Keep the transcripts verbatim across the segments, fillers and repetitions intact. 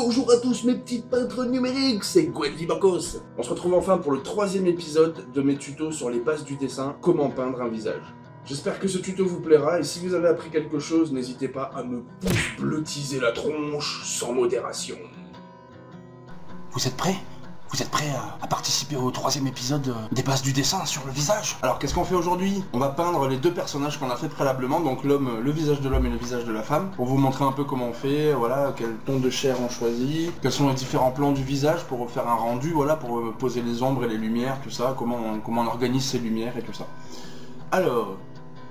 Bonjour à tous mes petits peintres numériques, c'est Gwen Vibancos. On se retrouve enfin pour le troisième épisode de mes tutos sur les bases du dessin, comment peindre un visage. J'espère que ce tuto vous plaira, et si vous avez appris quelque chose, n'hésitez pas à me pouce bleutiser la tronche sans modération. Vous êtes prêts ? Vous êtes prêts à, à participer au troisième épisode des bases du dessin sur le visage? Alors qu'est-ce qu'on fait aujourd'hui? On va peindre les deux personnages qu'on a fait préalablement, donc l'homme, le visage de l'homme et le visage de la femme, pour vous montrer un peu comment on fait, voilà, quel ton de chair on choisit, quels sont les différents plans du visage pour faire un rendu, voilà, pour poser les ombres et les lumières, tout ça, comment on, comment on organise ces lumières et tout ça. Alors,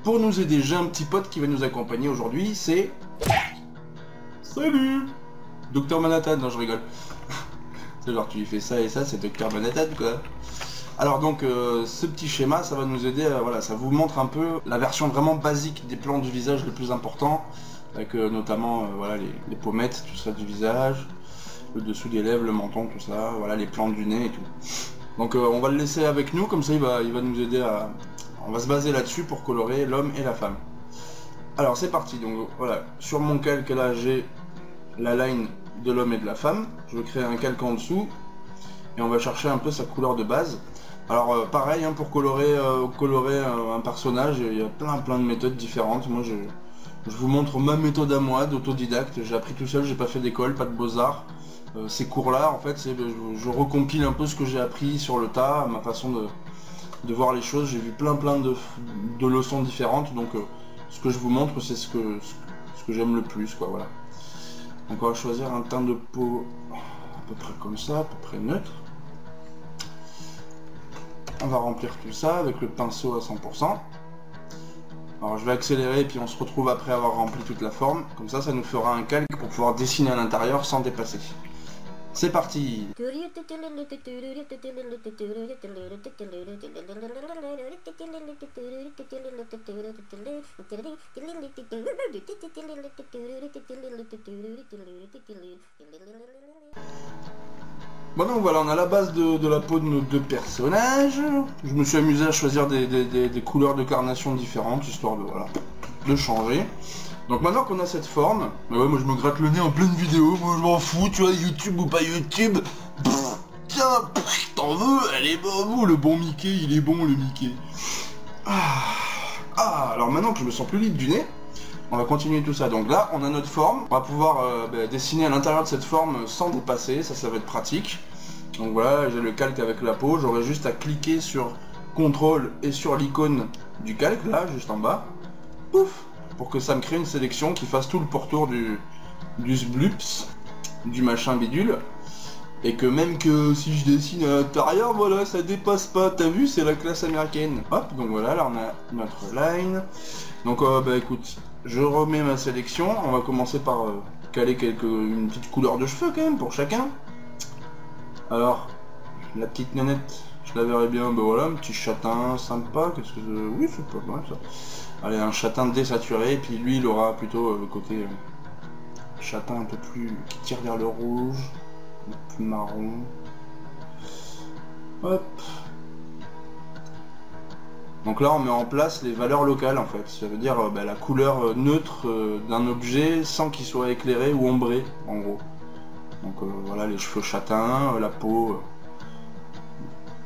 pour nous aider, j'ai un petit pote qui va nous accompagner aujourd'hui, c'est... Salut Docteur Manhattan, non je rigole. Genre tu lui fais ça et ça, c'est Docteur Manhattan quoi. Alors donc euh, ce petit schéma, ça va nous aider, euh, voilà, ça vous montre un peu la version vraiment basique des plans du visage le plus important, avec euh, notamment euh, voilà, les, les pommettes, tout ça du visage, le dessous des lèvres, le menton, tout ça, voilà, les plans du nez et tout. Donc euh, on va le laisser avec nous, comme ça il va, il va nous aider à... On va se baser là-dessus pour colorer l'homme et la femme. Alors c'est parti, donc voilà, sur mon calque là j'ai la line de l'homme et de la femme, je vais créer un calque en dessous et on va chercher un peu sa couleur de base. Alors euh, pareil hein, pour colorer, euh, colorer euh, un personnage, il y a plein plein de méthodes différentes. Moi je, je vous montre ma méthode à moi d'autodidacte, j'ai appris tout seul, j'ai pas fait d'école, pas de beaux-arts. Euh, ces cours là en fait, je, je recompile un peu ce que j'ai appris sur le tas, ma façon de, de voir les choses, j'ai vu plein plein de, de leçons différentes, donc euh, ce que je vous montre c'est ce que, ce, ce que j'aime le plus quoi, voilà. Donc on va choisir un teint de peau à peu près comme ça, à peu près neutre. On va remplir tout ça avec le pinceau à cent pour cent. Alors je vais accélérer et puis on se retrouve après avoir rempli toute la forme. Comme ça, ça nous fera un calque pour pouvoir dessiner à l'intérieur sans dépasser. C'est parti! Bon donc voilà, on a la base de, de la peau de nos deux personnages. Je me suis amusé à choisir des, des, des, des couleurs de carnation différentes, histoire de, voilà, de changer. Donc maintenant qu'on a cette forme, bah ouais, moi je me gratte le nez en pleine vidéo, moi je m'en fous, tu vois, YouTube ou pas YouTube, pff, tiens, t'en veux, elle est bonne, oh, le bon Mickey, il est bon le Mickey. Ah, ah, alors maintenant que je me sens plus libre du nez, on va continuer tout ça. Donc là, on a notre forme, on va pouvoir euh, bah, dessiner à l'intérieur de cette forme sans dépasser, ça, ça va être pratique. Donc voilà, j'ai le calque avec la peau, j'aurai juste à cliquer sur contrôle et sur l'icône du calque, là, juste en bas, pouf, pour que ça me crée une sélection qui fasse tout le pourtour du, du sblups, du machin bidule, et que même que si je dessine à l'intérieur, voilà, ça dépasse pas, t'as vu, c'est la classe américaine. Hop, donc voilà, là on a notre line, donc euh, bah écoute, je remets ma sélection, on va commencer par euh, caler quelques, une petite couleur de cheveux quand même, pour chacun. Alors, la petite nanette, je la verrais bien, bah voilà, un petit châtain sympa, qu'est-ce que je... Oui, c'est pas mal ça. Allez, un châtain désaturé, et puis lui, il aura plutôt euh, le côté euh, châtain un peu plus... qui tire vers le rouge, un peu plus marron. Hop. Donc là, on met en place les valeurs locales, en fait. Ça veut dire euh, bah, la couleur neutre euh, d'un objet sans qu'il soit éclairé ou ombré, en gros. Donc euh, voilà, les cheveux châtains, euh, la peau... Euh,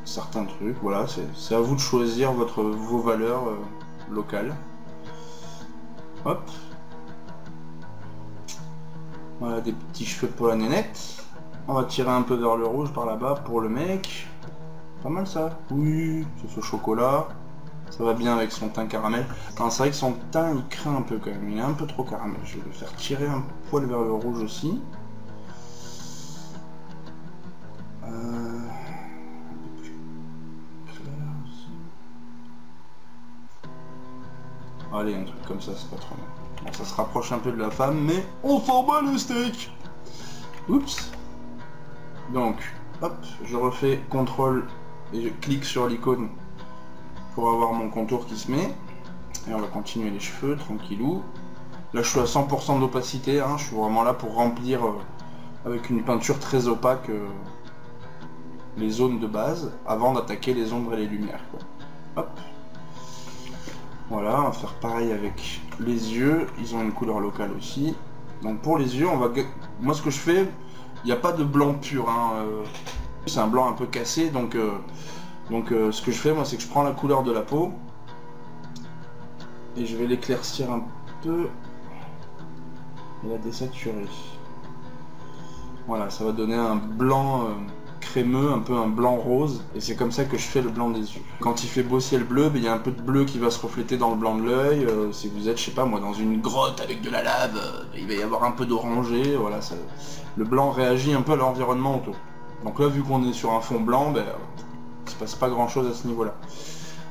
certains trucs, voilà, c'est à vous de choisir votre, vos valeurs... Euh, local. Hop. Voilà des petits cheveux pour la nénette. On va tirer un peu vers le rouge par là-bas pour le mec. Pas mal ça. Oui, c'est ce chocolat. Ça va bien avec son teint caramel. Enfin, c'est vrai que son teint il craint un peu quand même. Il est un peu trop caramel. Je vais le faire tirer un poil vers le rouge aussi. Euh... Allez, un truc comme ça, c'est pas trop mal. Bon, ça se rapproche un peu de la femme, mais on s'en bat le steak. Oups. Donc, hop, je refais contrôle et je clique sur l'icône pour avoir mon contour qui se met. Et on va continuer les cheveux, tranquillou. Là, je suis à cent pour cent d'opacité, hein, je suis vraiment là pour remplir euh, avec une peinture très opaque euh, les zones de base, avant d'attaquer les ombres et les lumières, quoi. Hop. Voilà, on va faire pareil avec les yeux, ils ont une couleur locale aussi. Donc pour les yeux, on va... moi ce que je fais, Il n'y a pas de blanc pur, hein. C'est un blanc un peu cassé, donc, euh, donc euh, ce que je fais, moi, c'est que je prends la couleur de la peau et je vais l'éclaircir un peu et la désaturer. Voilà, ça va donner un blanc euh, crémeux, un peu un blanc rose, et c'est comme ça que je fais le blanc des yeux. Quand il fait beau ciel bleu, ben, il y a un peu de bleu qui va se refléter dans le blanc de l'œil. Euh, si vous êtes, je sais pas moi, dans une grotte avec de la lave, euh, il va y avoir un peu d'orangé, voilà, ça, le blanc réagit un peu à l'environnement autour. Donc là, vu qu'on est sur un fond blanc, ben, il ne se passe pas grand chose à ce niveau-là.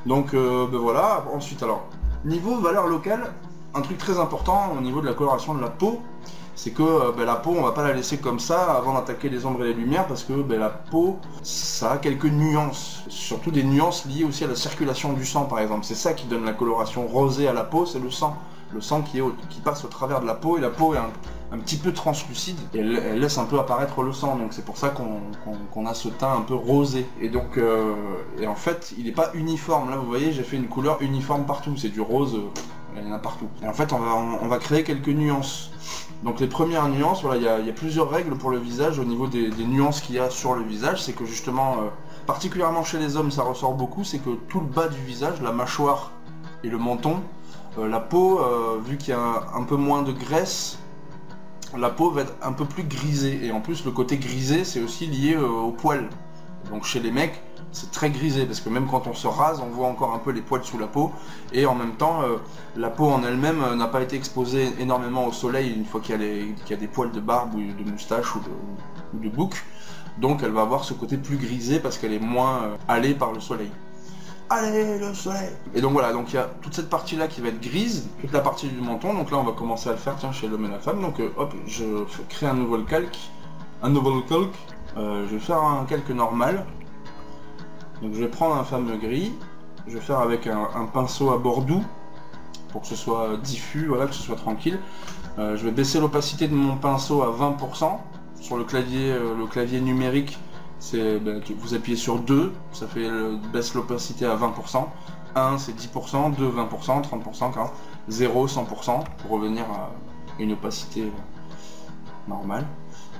Donc euh, ben voilà, ensuite alors, niveau valeur locale, un truc très important au niveau de la coloration de la peau, c'est que ben, la peau, on va pas la laisser comme ça avant d'attaquer les ombres et les lumières, parce que ben, la peau, ça a quelques nuances, surtout des nuances liées aussi à la circulation du sang par exemple. C'est ça qui donne la coloration rosée à la peau, c'est le sang. Le sang qui, est au, qui passe au travers de la peau, et la peau est un, un petit peu translucide, et elle, elle laisse un peu apparaître le sang, donc c'est pour ça qu'on qu'on, qu'on a ce teint un peu rosé. Et donc, euh, et en fait, il n'est pas uniforme. Là, vous voyez, j'ai fait une couleur uniforme partout, c'est du rose, euh, il y en a partout. Et en fait, on va, on, on va créer quelques nuances. Donc les premières nuances, voilà, il y a, y a plusieurs règles pour le visage au niveau des, des nuances qu'il y a sur le visage. C'est que justement, euh, particulièrement chez les hommes, ça ressort beaucoup, c'est que tout le bas du visage, la mâchoire et le menton, Euh, la peau, euh, vu qu'il y a un peu moins de graisse, la peau va être un peu plus grisée. Et en plus, le côté grisé, c'est aussi lié euh, aux poils. Donc chez les mecs, c'est très grisé, parce que même quand on se rase, on voit encore un peu les poils sous la peau. Et en même temps, euh, la peau en elle-même euh, n'a pas été exposée énormément au soleil une fois qu'il y, qu'il y a des poils de barbe ou de moustache ou de, ou de bouc. Donc elle va avoir ce côté plus grisé parce qu'elle est moins euh, hâlée par le soleil. Allez, le soleil. Et donc voilà, donc il y a toute cette partie-là qui va être grise, toute la partie du menton, donc là on va commencer à le faire, tiens, chez l'homme et la femme, donc euh, hop, je crée un nouveau calque, un nouveau calque, euh, je vais faire un calque normal, donc je vais prendre un fameux gris, je vais faire avec un, un pinceau à bord doux, pour que ce soit diffus, voilà, que ce soit tranquille, euh, je vais baisser l'opacité de mon pinceau à vingt pour cent, sur le clavier, euh, le clavier numérique, ben, vous appuyez sur deux, ça fait le, baisse l'opacité à vingt pour cent, un c'est dix pour cent, deux vingt pour cent, trente pour cent, quarante pour cent, zéro cent pour cent pour revenir à une opacité normale.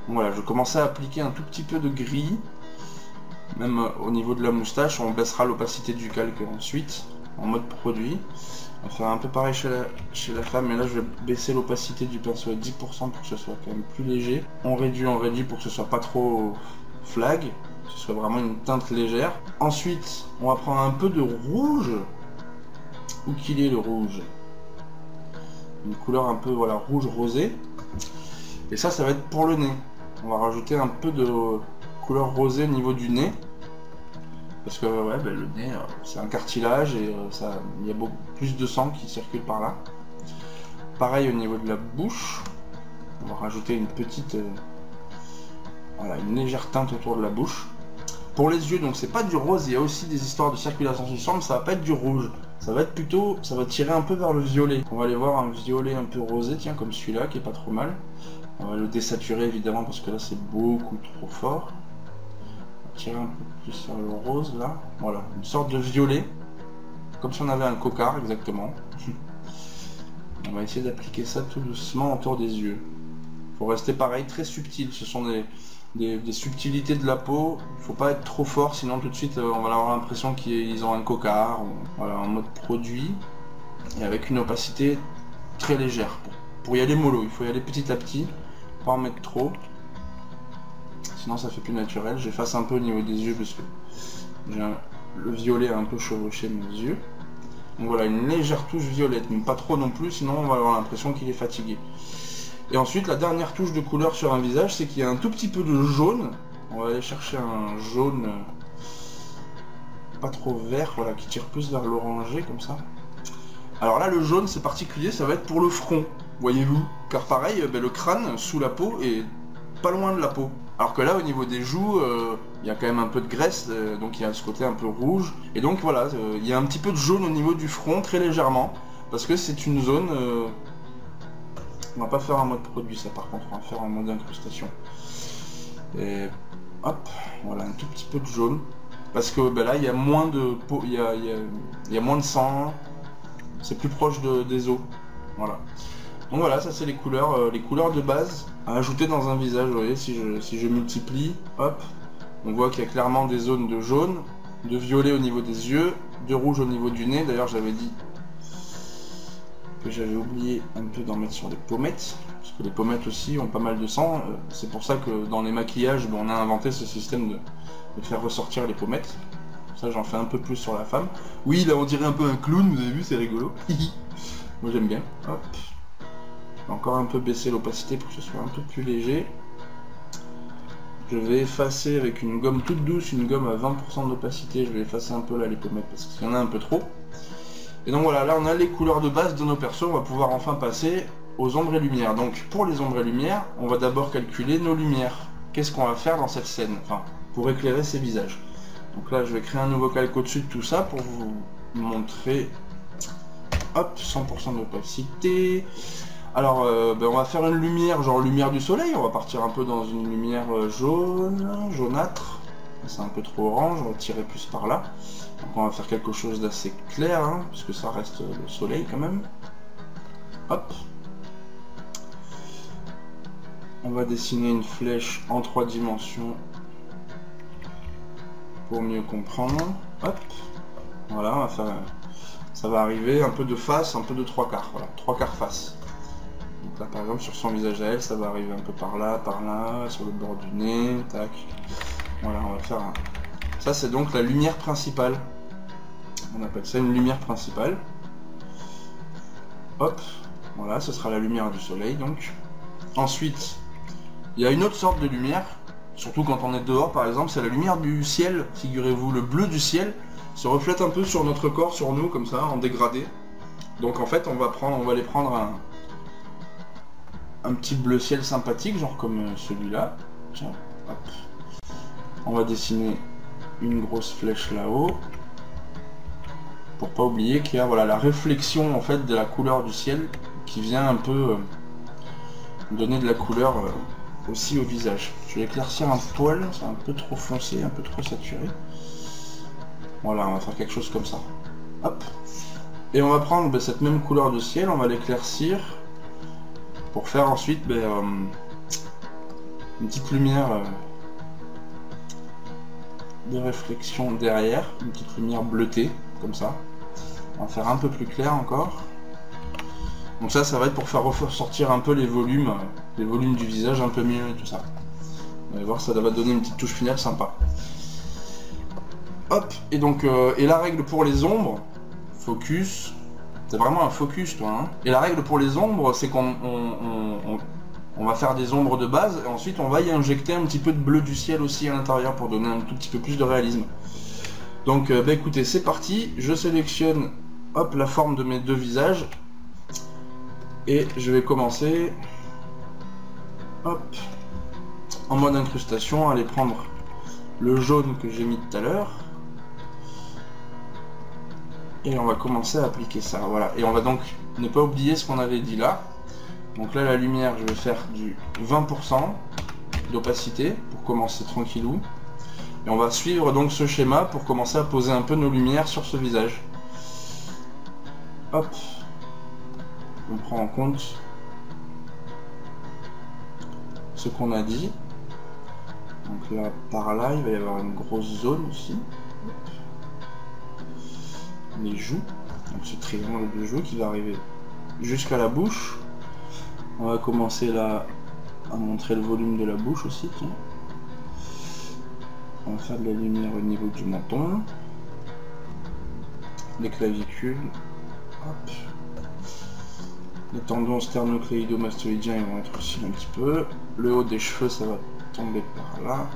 Donc voilà, je commençais à appliquer un tout petit peu de gris, même au niveau de la moustache, on baissera l'opacité du calque ensuite, en mode produit. On va faire un peu pareil chez la, chez la femme, mais là je vais baisser l'opacité du pinceau à dix pour cent pour que ce soit quand même plus léger. On réduit, on réduit pour que ce soit pas trop flag, que ce soit vraiment une teinte légère. Ensuite, on va prendre un peu de rouge. Où qu'il est le rouge? Une couleur un peu, voilà, rouge rosé. Et ça, ça va être pour le nez. On va rajouter un peu de couleur rosée au niveau du nez. Parce que ouais, bah, le nez, c'est un cartilage et ça, il y a beaucoup plus de sang qui circule par là. Pareil au niveau de la bouche. On va rajouter une petite... Voilà, une légère teinte autour de la bouche. Pour les yeux, donc c'est pas du rose, il y a aussi des histoires de circulation du sang, mais ça va pas être du rouge. Ça va être plutôt, ça va tirer un peu vers le violet. On va aller voir un violet un peu rosé, tiens, comme celui-là, qui est pas trop mal. On va le désaturer évidemment parce que là c'est beaucoup trop fort. On va tirer un peu plus sur le rose là. Voilà, une sorte de violet. Comme si on avait un cocard, exactement. On va essayer d'appliquer ça tout doucement autour des yeux. Faut rester pareil, très subtil, ce sont des... Des, des subtilités de la peau, il faut pas être trop fort, sinon tout de suite euh, on va avoir l'impression qu'ils ont un cocard, ou, voilà, en mode produit, et avec une opacité très légère. Pour, pour y aller mollo, il faut y aller petit à petit, pas en mettre trop, sinon ça fait plus naturel. J'efface un peu au niveau des yeux parce que j'ai un, le violet a un peu chevauché mes yeux. Donc voilà, une légère touche violette, mais pas trop non plus, sinon on va avoir l'impression qu'il est fatigué. Et ensuite, la dernière touche de couleur sur un visage, c'est qu'il y a un tout petit peu de jaune. On va aller chercher un jaune pas trop vert, voilà, qui tire plus vers l'orangé, comme ça. Alors là, le jaune, c'est particulier, ça va être pour le front, voyez-vous. Car pareil, ben, le crâne, sous la peau, est pas loin de la peau. Alors que là, au niveau des joues, il y a quand même un peu de graisse, euh, donc il y a ce côté un peu rouge. Et donc voilà, il y a un petit peu de jaune au niveau du front, très légèrement, parce que c'est une zone... Euh, on va pas faire en mode produit, ça par contre, on va faire en mode incrustation. Et hop, voilà, un tout petit peu de jaune. Parce que ben là, il y a moins de peau, il y a, y a, y a moins de sang, c'est plus proche de, des os. Voilà. Donc voilà, ça c'est les couleurs, euh, les couleurs de base à ajouter dans un visage. Vous voyez, si je, si je multiplie, hop, on voit qu'il y a clairement des zones de jaune, de violet au niveau des yeux, de rouge au niveau du nez. D'ailleurs, j'avais dit que j'avais oublié un peu d'en mettre sur les pommettes, parce que les pommettes aussi ont pas mal de sang. C'est pour ça que dans les maquillages, on a inventé ce système de, de faire ressortir les pommettes. Ça, j'en fais un peu plus sur la femme. Oui, là, on dirait un peu un clown, vous avez vu, c'est rigolo. Moi, j'aime bien. Hop. Encore un peu baisser l'opacité pour que ce soit un peu plus léger. Je vais effacer avec une gomme toute douce, une gomme à vingt pour cent d'opacité. Je vais effacer un peu là les pommettes parce qu'il y en a un peu trop. Et donc voilà, là on a les couleurs de base de nos persos. On va pouvoir enfin passer aux ombres et lumières. Donc pour les ombres et lumières, on va d'abord calculer nos lumières. Qu'est-ce qu'on va faire dans cette scène, enfin, pour éclairer ces visages. Donc là je vais créer un nouveau calque au-dessus de tout ça pour vous montrer. Hop, cent pour cent d'opacité. Alors, euh, ben on va faire une lumière, genre lumière du soleil. On va partir un peu dans une lumière jaune, jaunâtre. C'est un peu trop orange, on va tirer plus par là. Donc on va faire quelque chose d'assez clair, hein, parce que ça reste le soleil quand même. Hop. On va dessiner une flèche en trois dimensions pour mieux comprendre. Hop. Voilà, on va faire, ça va arriver un peu de face, un peu de trois quarts. Voilà, trois quarts face. Donc là par exemple sur son visage à elle, ça va arriver un peu par là, par là, sur le bord du nez, tac. Voilà, on va faire un... Ça c'est donc la lumière principale. On appelle ça une lumière principale. Hop, voilà, ce sera la lumière du soleil donc. Ensuite, il y a une autre sorte de lumière, surtout quand on est dehors par exemple, c'est la lumière du ciel, figurez-vous, le bleu du ciel se reflète un peu sur notre corps, sur nous, comme ça, en dégradé. Donc en fait, on va prendre, on va les prendre un... un petit bleu ciel sympathique, genre comme celui-là. Tiens, hop. On va dessiner une grosse flèche là-haut. Pour pas oublier qu'il y a voilà, la réflexion en fait de la couleur du ciel qui vient un peu euh, donner de la couleur euh, aussi au visage. Je vais éclaircir un poil, c'est un peu trop foncé, un peu trop saturé. Voilà, on va faire quelque chose comme ça. Hop. Et on va prendre bah, cette même couleur de ciel, on va l'éclaircir. Pour faire ensuite ben, euh, une petite lumière euh, de réflexion derrière, une petite lumière bleutée, comme ça. On va faire un peu plus clair encore. Donc ça, ça va être pour faire ressortir un peu les volumes, euh, les volumes du visage un peu mieux et tout ça. Vous allez voir, ça va donner une petite touche finale sympa. Hop, et donc, euh, et la règle pour les ombres, focus. C'est vraiment un focus toi, hein. Et la règle pour les ombres, c'est qu'on on, on, on va faire des ombres de base et ensuite on va y injecter un petit peu de bleu du ciel aussi à l'intérieur pour donner un tout petit peu plus de réalisme. Donc euh, bah écoutez, c'est parti, je sélectionne hop, la forme de mes deux visages et je vais commencer hop, en mode incrustation, aller prendre le jaune que j'ai mis tout à l'heure. Et on va commencer à appliquer ça, voilà. Et on va donc ne pas oublier ce qu'on avait dit là. Donc là, la lumière, je vais faire du vingt pour cent d'opacité pour commencer tranquillou. Et on va suivre donc ce schéma pour commencer à poser un peu nos lumières sur ce visage. Hop. On prend en compte ce qu'on a dit. Donc là, par là, il va y avoir une grosse zone aussi. Les joues, donc ce triangle de joues qui va arriver jusqu'à la bouche. On va commencer là à montrer le volume de la bouche aussi. Tiens. On va faire de la lumière au niveau du menton, les clavicules, hop. Les tendons sternocléido-mastoïdiens ils vont être aussi un petit peu. Le haut des cheveux ça va tomber par là.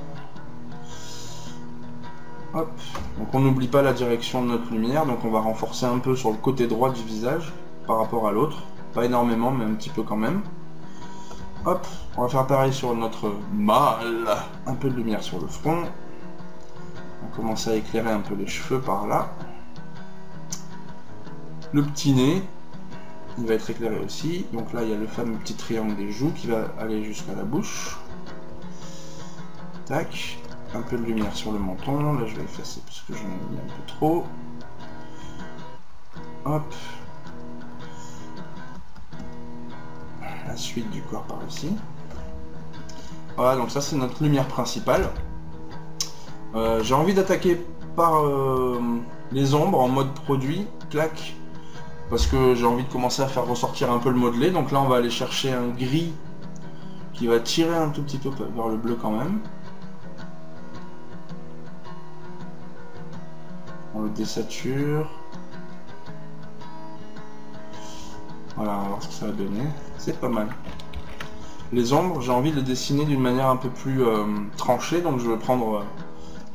Hop. Donc on n'oublie pas la direction de notre lumière, donc on va renforcer un peu sur le côté droit du visage par rapport à l'autre, pas énormément mais un petit peu quand même. Hop, on va faire pareil sur notre mâle, un peu de lumière sur le front, on commence à éclairer un peu les cheveux par là, le petit nez, il va être éclairé aussi, donc là il y a le fameux petit triangle des joues qui va aller jusqu'à la bouche, tac. Un peu de lumière sur le menton, là je vais effacer parce que j'en ai mis un peu trop. Hop. la suite du corps par ici. Voilà, donc ça c'est notre lumière principale. Euh, j'ai envie d'attaquer par euh, les ombres en mode produit, clac, parce que j'ai envie de commencer à faire ressortir un peu le modelé. Donc là on va aller chercher un gris qui va tirer un tout petit peu vers le bleu quand même. On le désature. Voilà, on va voir ce que ça va donner. C'est pas mal. Les ombres, j'ai envie de les dessiner d'une manière un peu plus euh, tranchée, donc je vais prendre euh,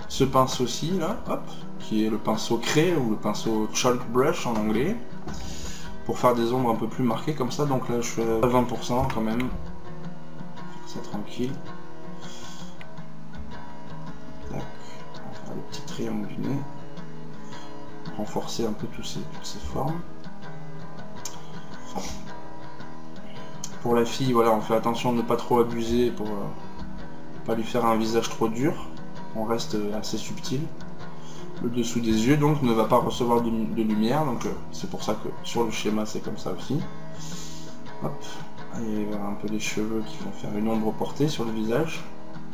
ce pinceau-ci, là, hop, qui est le pinceau craie ou le pinceau chalk brush en anglais, pour faire des ombres un peu plus marquées comme ça. Donc là, je suis à vingt pour cent quand même. Faire ça tranquille. Tac. On va faire le petit triangle du nez. Renforcer un peu tous ces, toutes ces formes. Pour la fille, voilà, on fait attention de ne pas trop abuser pour euh, pas lui faire un visage trop dur. On reste euh, assez subtil. Le dessous des yeux donc ne va pas recevoir de, de lumière, donc euh, c'est pour ça que sur le schéma c'est comme ça aussi. Hop, allez vers un peu les cheveux qui vont faire une ombre portée sur le visage.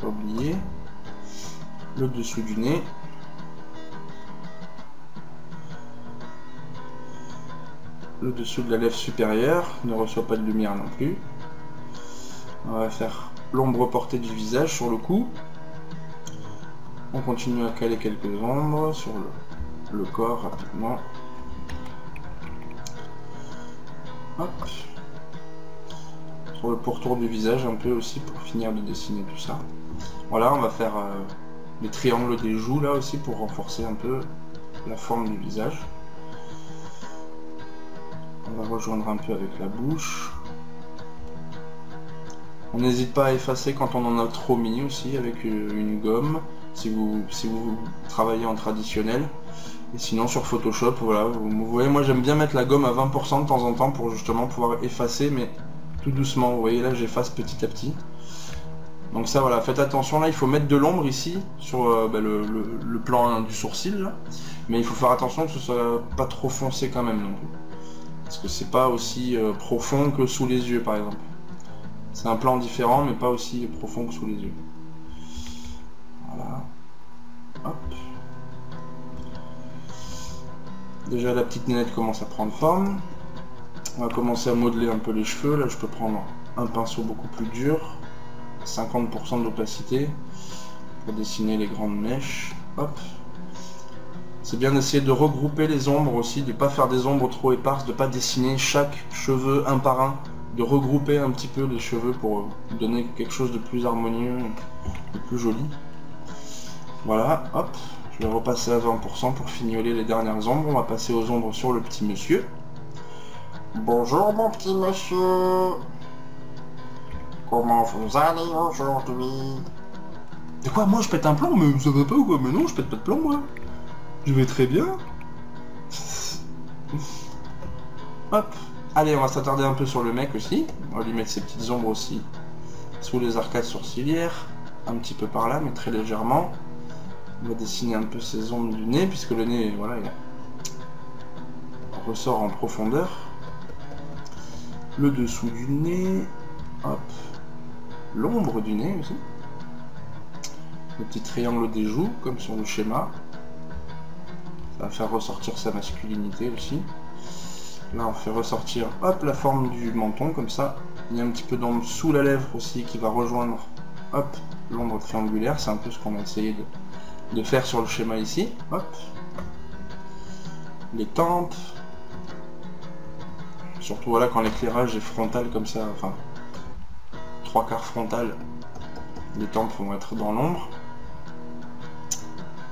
Pas oublier le dessous du nez. Le dessous de la lèvre supérieure ne reçoit pas de lumière non plus. On va faire l'ombre portée du visage sur le cou. On continue à caler quelques ombres sur le, le corps rapidement. Hop. Sur le pourtour du visage un peu aussi pour finir de dessiner tout ça. Voilà, on va faire euh, les triangles des joues là aussi pour renforcer un peu la forme du visage. On va rejoindre un peu avec la bouche. On n'hésite pas à effacer quand on en a trop mis aussi avec une gomme, si vous, si vous travaillez en traditionnel. Et sinon sur Photoshop, voilà, vous, vous voyez, moi j'aime bien mettre la gomme à vingt pour cent de temps en temps pour justement pouvoir effacer, mais tout doucement. Vous voyez là, j'efface petit à petit. Donc ça voilà, faites attention là, il faut mettre de l'ombre ici sur euh, bah, le, le, le plan hein, du sourcil, là. Mais il faut faire attention que ce soit pas trop foncé quand même non plus. Parce que c'est pas aussi euh, profond que sous les yeux par exemple. C'est un plan différent mais pas aussi profond que sous les yeux. Voilà. Hop. Déjà la petite nénette commence à prendre forme. On va commencer à modeler un peu les cheveux. Là je peux prendre un pinceau beaucoup plus dur. cinquante pour cent d'opacité. Pour dessiner les grandes mèches. Hop. C'est bien d'essayer de regrouper les ombres aussi, de ne pas faire des ombres trop éparses, de ne pas dessiner chaque cheveu un par un, de regrouper un petit peu les cheveux pour donner quelque chose de plus harmonieux, de plus joli. Voilà, hop, je vais repasser à vingt pour cent pour fignoler les dernières ombres. On va passer aux ombres sur le petit monsieur. Bonjour mon petit monsieur. Comment vous allez aujourd'hui? De quoi, moi je pète un plomb? Mais ça va pas ou quoi? Mais non, je pète pas de plomb moi. Je vais très bien. Hop. Allez, on va s'attarder un peu sur le mec aussi. On va lui mettre ses petites ombres aussi sous les arcades sourcilières. Un petit peu par là, mais très légèrement. On va dessiner un peu ses ombres du nez, puisque le nez, voilà, il ressort en profondeur. Le dessous du nez. Hop. L'ombre du nez aussi. Le petit triangle des joues, comme sur le schéma. Ça va faire ressortir sa masculinité aussi. Là on fait ressortir hop la forme du menton comme ça. Il y a un petit peu d'ombre sous la lèvre aussi qui va rejoindre hop l'ombre triangulaire. C'est un peu ce qu'on a essayé de, de faire sur le schéma ici. Hop. Les tempes. Surtout voilà quand l'éclairage est frontal comme ça, enfin trois quarts frontal, les tempes vont être dans l'ombre.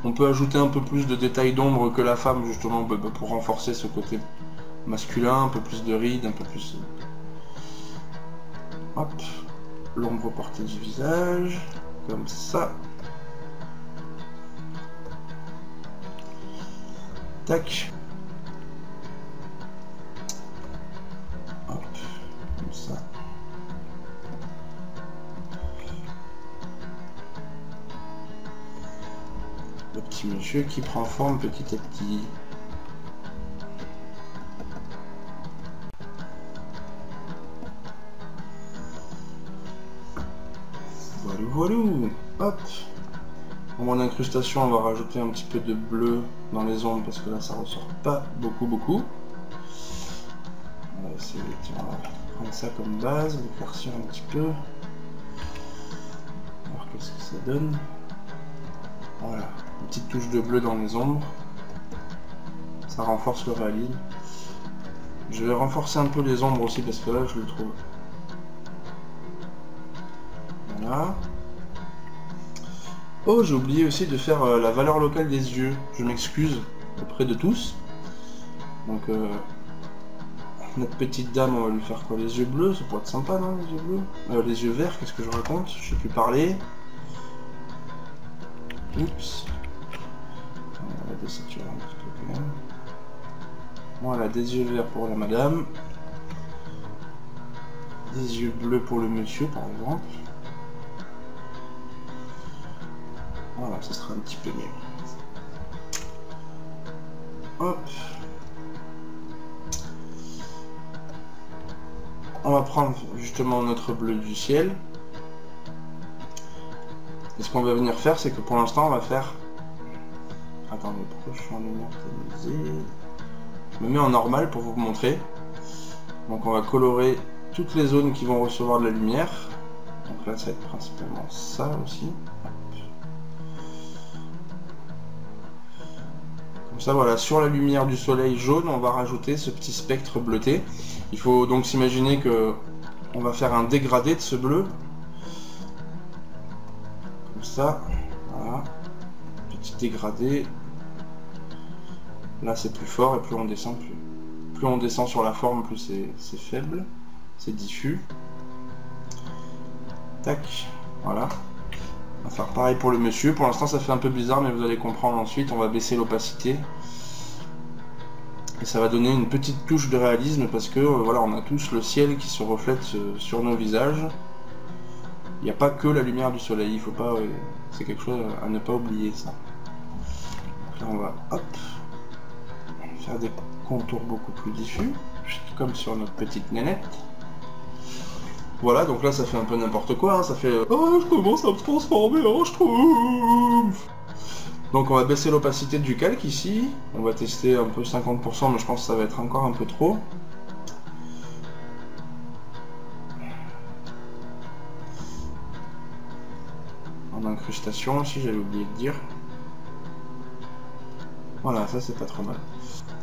On peut ajouter un peu plus de détails d'ombre que la femme, justement, pour renforcer ce côté masculin, un peu plus de rides, un peu plus... Hop, l'ombre portée du visage, comme ça. Tac. Hop, comme ça. Le petit monsieur qui prend forme petit à petit. voilou. Hop. En moins d'incrustation, on va rajouter un petit peu de bleu dans les ombres parce que là ça ressort pas beaucoup beaucoup. On va essayer de prendre ça comme base, l'éclaircir un petit peu. Alors qu'est-ce que ça donne? Voilà, une petite touche de bleu dans les ombres. Ça renforce le réalisme. Je vais renforcer un peu les ombres aussi parce que là je le trouve. Voilà. Oh, j'ai oublié aussi de faire euh, la valeur locale des yeux. Je m'excuse auprès de tous. Donc euh, notre petite dame, on va lui faire quoi? Les yeux bleus, ça pourrait être sympa, non? Les yeux bleus, euh, les yeux verts, qu'est-ce que je raconte? Je sais plus parler. Oups. On va désaturer un petit peu quand même. Voilà, des yeux verts pour la madame. Des yeux bleus pour le monsieur, par exemple. Voilà, ça sera un petit peu mieux. Hop. On va prendre justement notre bleu du ciel. Et ce qu'on va venir faire, c'est que pour l'instant, on va faire... Attendez, pourquoi je suis en lumière? Je me mets en normal pour vous montrer. Donc on va colorer toutes les zones qui vont recevoir de la lumière. Donc là, ça va être principalement ça aussi. Comme ça, voilà, sur la lumière du soleil jaune, on va rajouter ce petit spectre bleuté. Il faut donc s'imaginer que on va faire un dégradé de ce bleu. Comme ça, voilà, petit dégradé. Là, c'est plus fort et plus on descend, plus, plus on descend sur la forme, plus c'est faible, c'est diffus. Tac, voilà. On va faire pareil pour le monsieur. Pour l'instant ça fait un peu bizarre mais vous allez comprendre ensuite. On va baisser l'opacité et ça va donner une petite touche de réalisme parce que euh, voilà, on a tous le ciel qui se reflète euh, sur nos visages. Il n'y a pas que la lumière du soleil, il faut pas euh, c'est quelque chose à ne pas oublier ça. Donc là on va hop faire des contours beaucoup plus diffus comme sur notre petite nénette. Voilà, donc là ça fait un peu n'importe quoi, hein, ça fait... Oh, je commence à me transformer, oh, je trouve. Donc on va baisser l'opacité du calque ici, on va tester un peu cinquante pour cent, mais je pense que ça va être encore un peu trop. En incrustation aussi, j'avais oublié de dire. Voilà, ça c'est pas trop mal.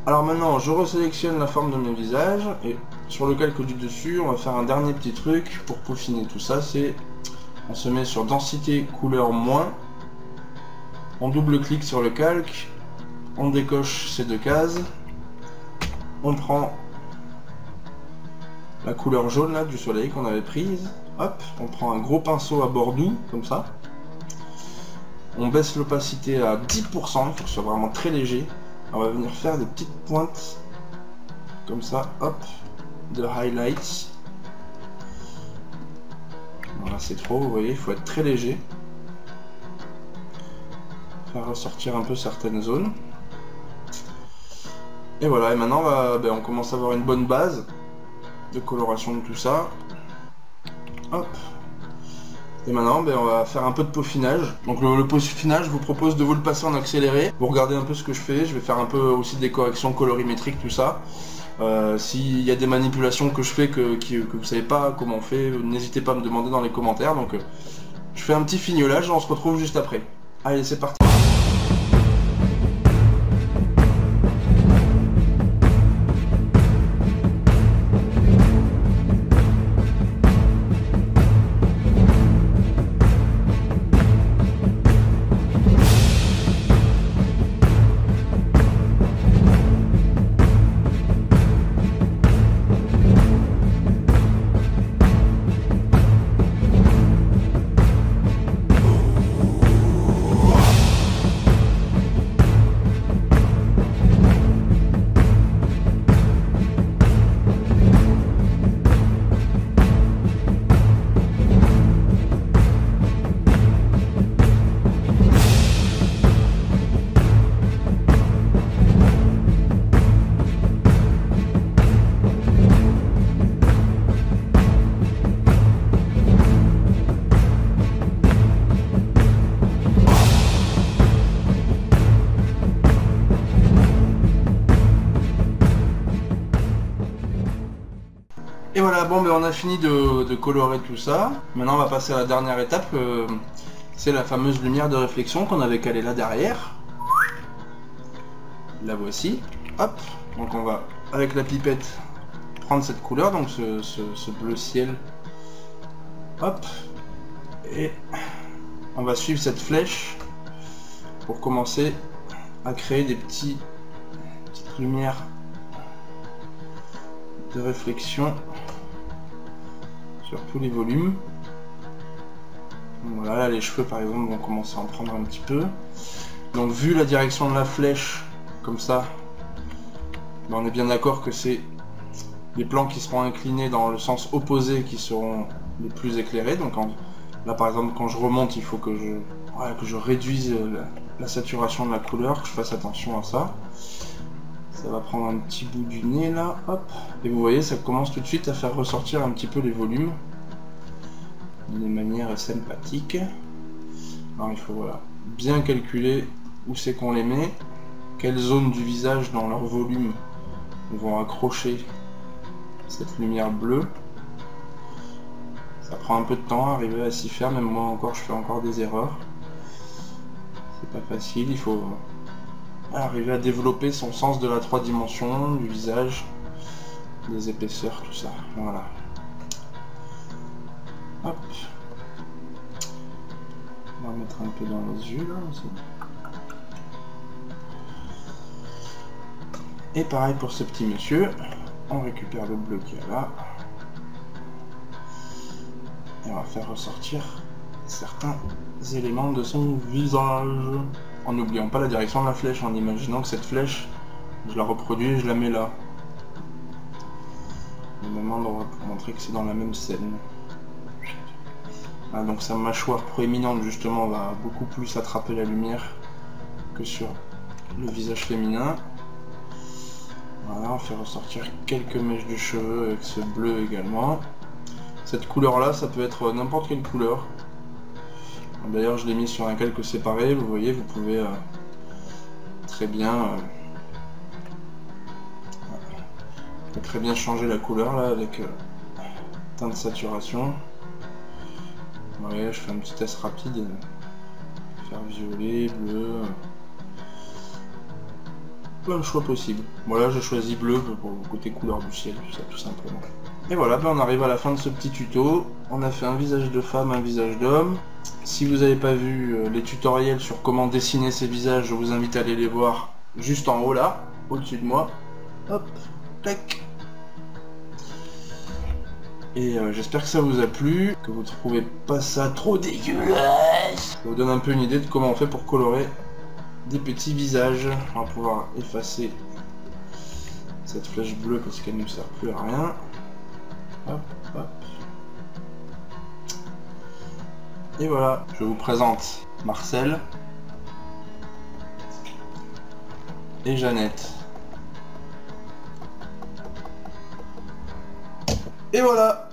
Alors maintenant, je resélectionne la forme de mes visages, et sur le calque du dessus, on va faire un dernier petit truc pour peaufiner tout ça, c'est... On se met sur densité, couleur, moins. On double-clique sur le calque, on décoche ces deux cases. On prend la couleur jaune là, du soleil qu'on avait prise. Hop, on prend un gros pinceau à bord doux, comme ça. On baisse l'opacité à dix pour cent, il faut que ce soit vraiment très léger. On va venir faire des petites pointes comme ça, hop, de highlights. Voilà, c'est trop, vous voyez, il faut être très léger. Faire ressortir un peu certaines zones. Et voilà, et maintenant on, va, ben, on commence à avoir une bonne base de coloration de tout ça. Hop. Et maintenant, ben, on va faire un peu de peaufinage. Donc le, le peaufinage, je vous propose de vous le passer en accéléré. Vous regardez un peu ce que je fais. Je vais faire un peu aussi des corrections colorimétriques, tout ça. Euh, S'il y a des manipulations que je fais que, qui, que vous ne savez pas comment on fait, n'hésitez pas à me demander dans les commentaires. Donc euh, je fais un petit fignolage et on se retrouve juste après. Allez, c'est parti. voilà, bon, ben on a fini de, de colorer tout ça. Maintenant, on va passer à la dernière étape. Euh, c'est la fameuse lumière de réflexion qu'on avait calée là derrière. La voici. Hop. Donc, on va, avec la pipette, prendre cette couleur, donc ce, ce, ce bleu ciel. Hop. Et on va suivre cette flèche pour commencer à créer des petits, petites lumières de réflexion sur tous les volumes. Voilà, là, les cheveux par exemple vont commencer à en prendre un petit peu. Donc vu la direction de la flèche, comme ça, ben, on est bien d'accord que c'est les plans qui seront inclinés dans le sens opposé qui seront les plus éclairés. Donc en, là par exemple quand je remonte, il faut que je, voilà, que je réduise la, la saturation de la couleur, que je fasse attention à ça. Ça va prendre un petit bout du nez là, hop. Et vous voyez, ça commence tout de suite à faire ressortir un petit peu les volumes d'une manière sympathique. Alors il faut, voilà, bien calculer où c'est qu'on les met, quelles zones du visage dans leur volume vont accrocher cette lumière bleue. Ça prend un peu de temps à arriver à s'y faire, même moi encore je fais encore des erreurs. C'est pas facile, il faut arriver à développer son sens de la trois dimensions, du visage, des épaisseurs, tout ça. Voilà. Hop. On va mettre un peu dans les yeux là aussi. Et pareil pour ce petit monsieur. On récupère le bleu qu'il y a là. Et on va faire ressortir certains éléments de son visage. En n'oubliant pas la direction de la flèche, en imaginant que cette flèche, je la reproduis et je la mets là. Au même endroit pour montrer que c'est dans la même scène. Ah, donc sa mâchoire proéminente justement va beaucoup plus attraper la lumière que sur le visage féminin. Voilà, on fait ressortir quelques mèches de cheveux avec ce bleu également. Cette couleur là, ça peut être n'importe quelle couleur. D'ailleurs, je l'ai mis sur un calque séparé, vous voyez, vous pouvez euh, très bien euh, très bien changer la couleur là avec euh, teinte saturation. Vous voyez, je fais un petit test rapide. Et faire violet, bleu, plein de choix possibles. Voilà, bon, j'ai choisi bleu pour le côté couleur du ciel, tout ça, tout simplement. Et voilà, ben on arrive à la fin de ce petit tuto. On a fait un visage de femme, un visage d'homme. Si vous n'avez pas vu les tutoriels sur comment dessiner ces visages, je vous invite à aller les voir juste en haut là, au-dessus de moi. Hop, tac. Et euh, j'espère que ça vous a plu, que vous ne trouvez pas ça trop dégueulasse. Ça vous donne un peu une idée de comment on fait pour colorer des petits visages. On va pouvoir effacer cette flèche bleue parce qu'elle ne nous sert plus à rien. Hop, hop. Et voilà, je vous présente Marcel et Jeannette. Et voilà.